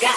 You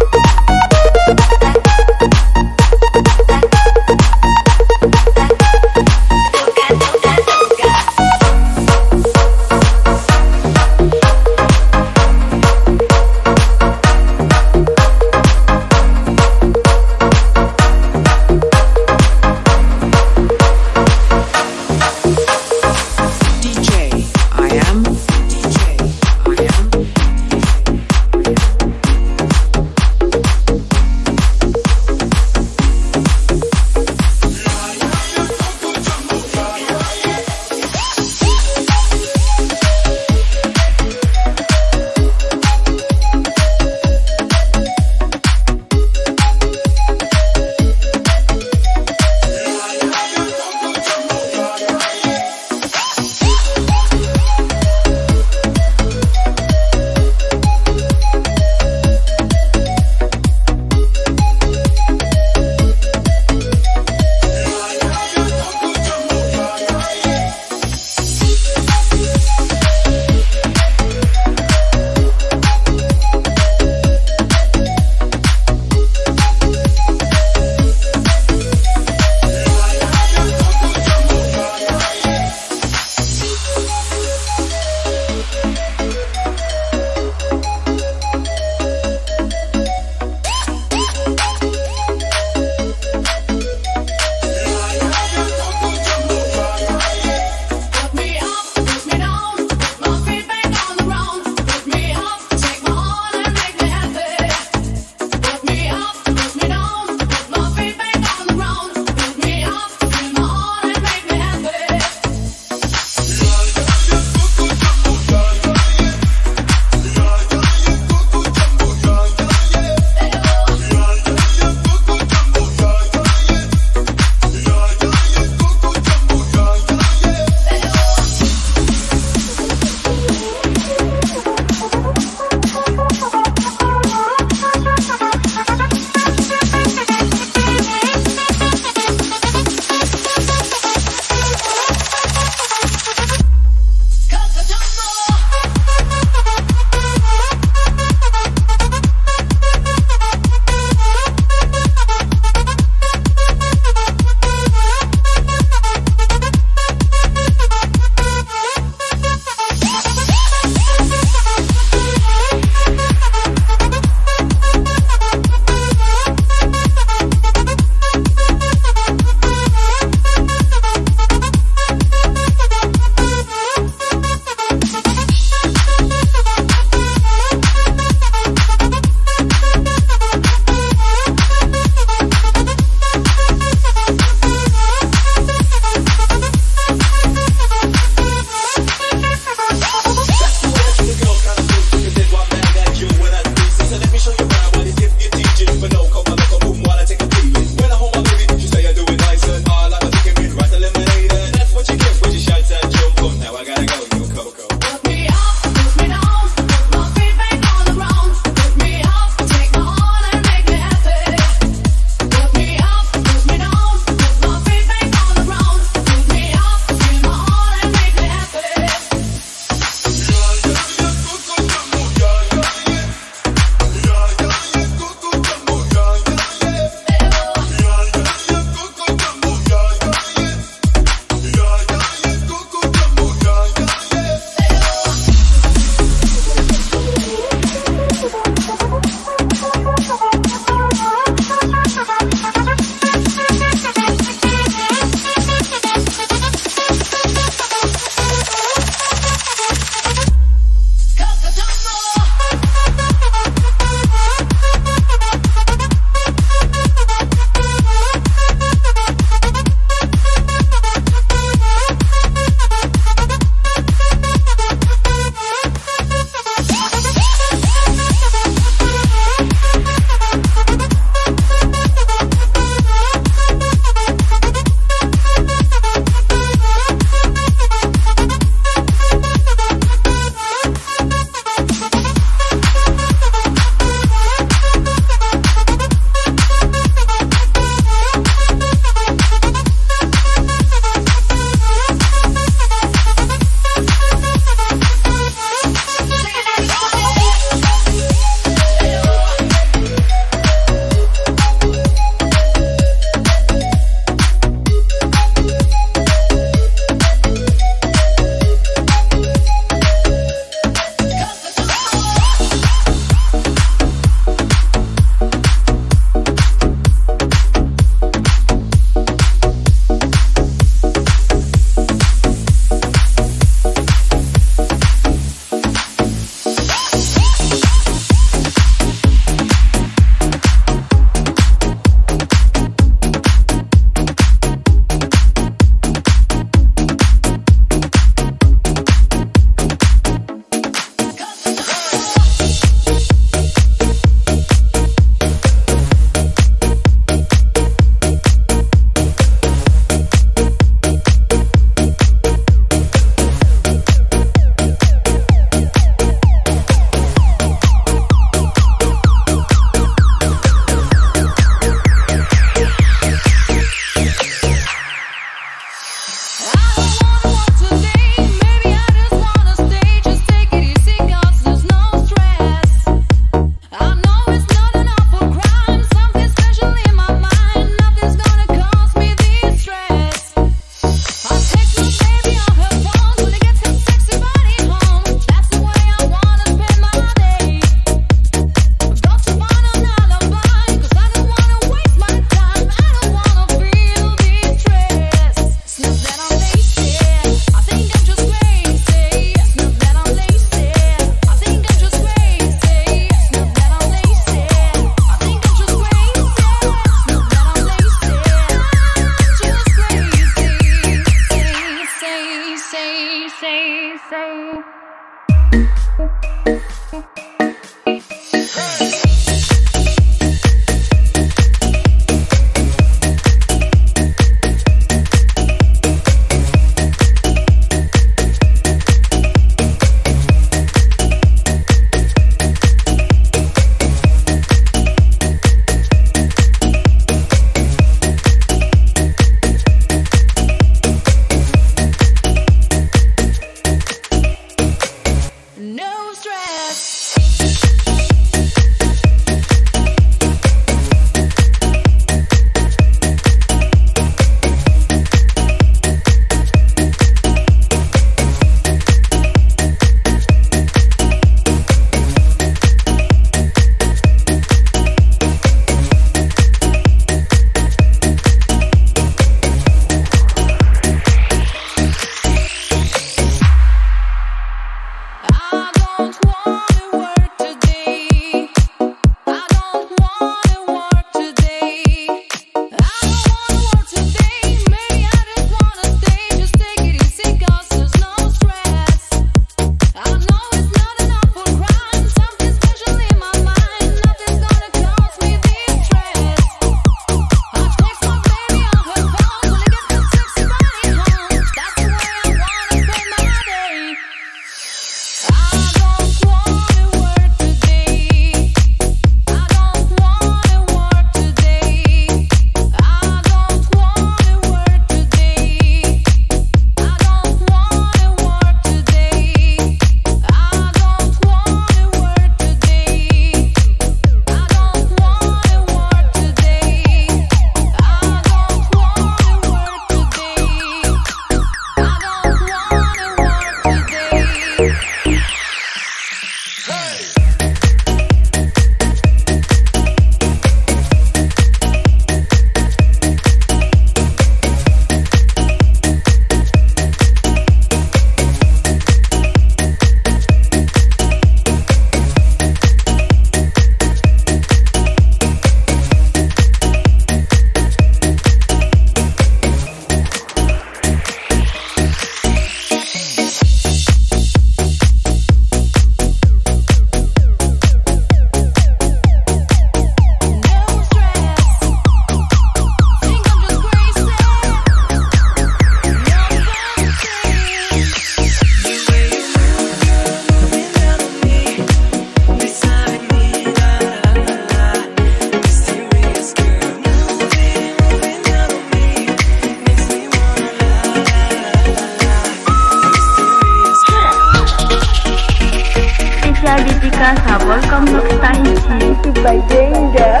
from Noxtainty by Danger.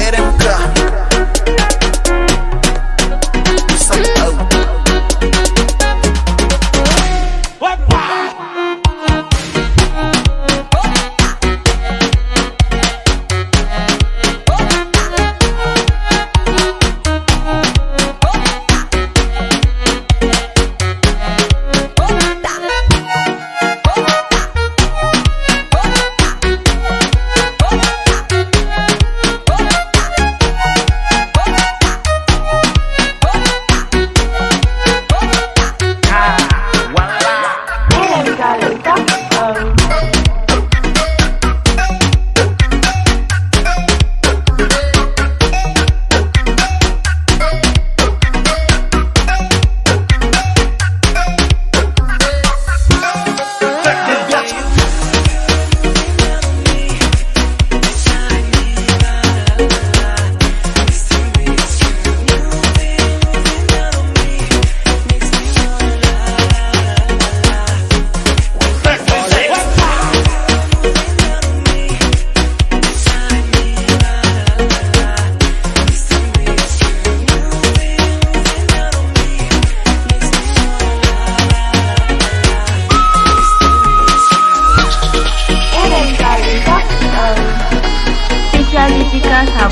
Let him come.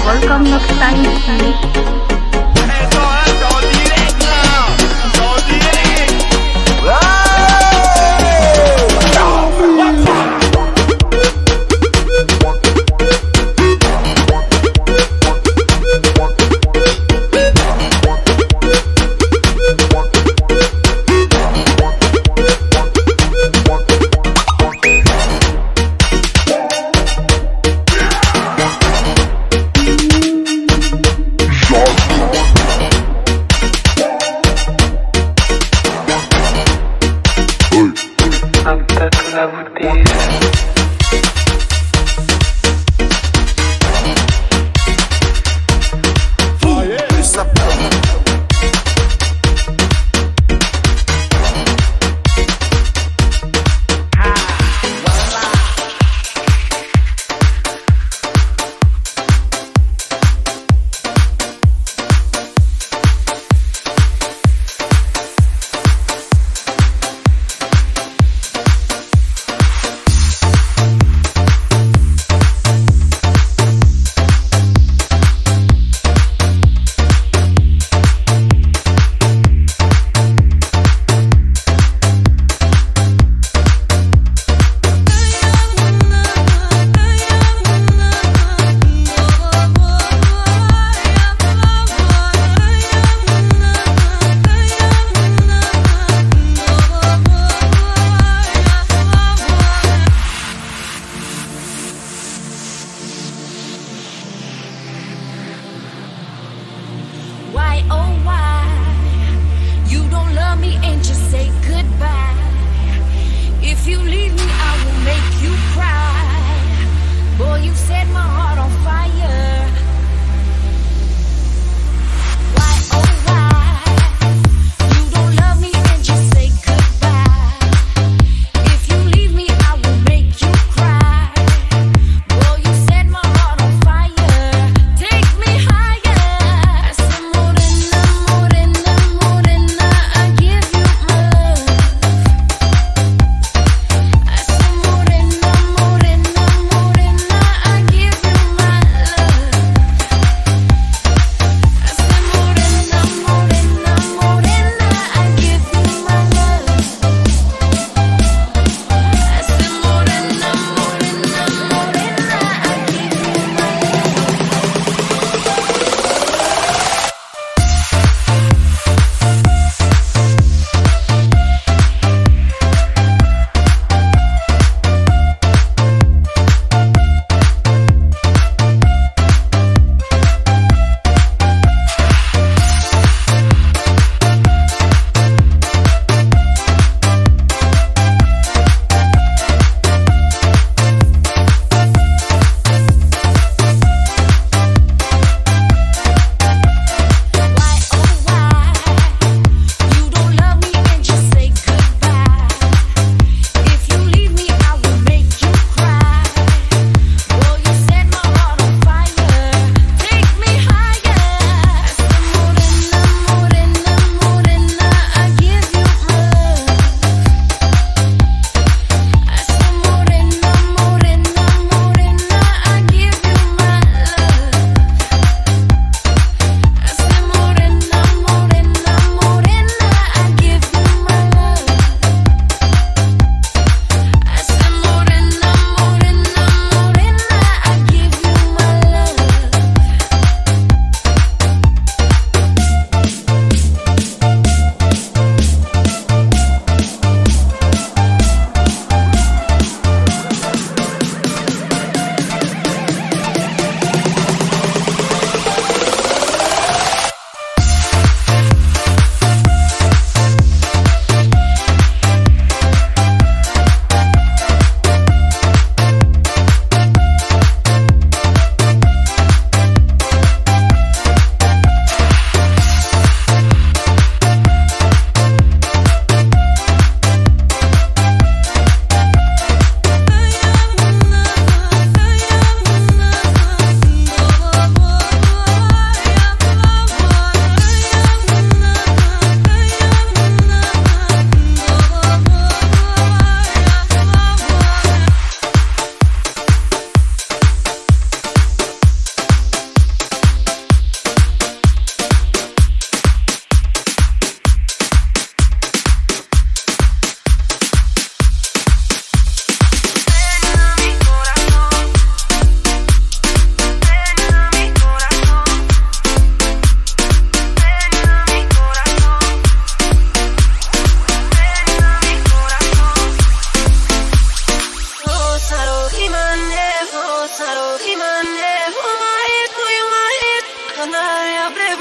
Welcome Noxtainty.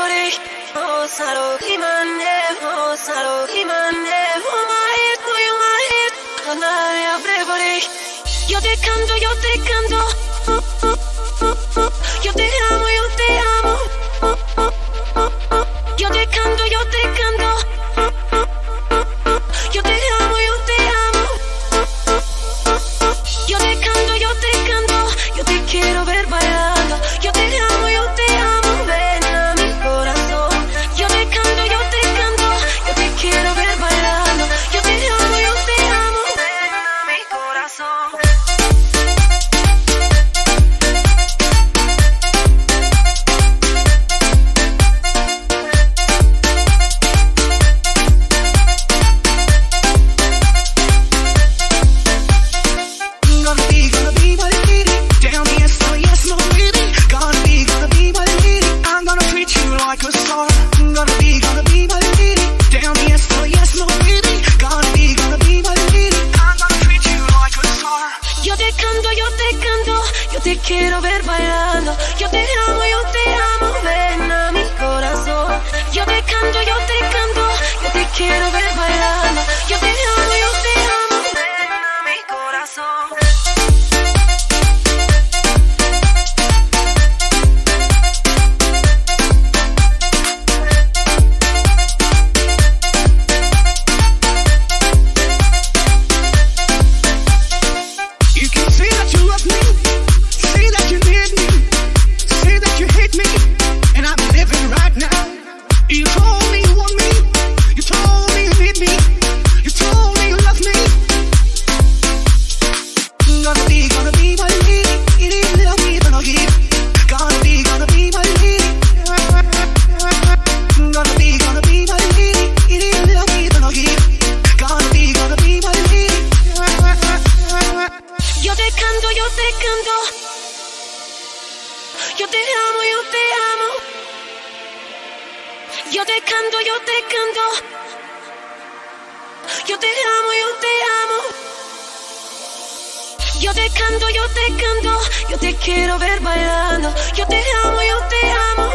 których ocalał yo te canto, yo te quiero ver bailando. Yo te amo, yo te amo.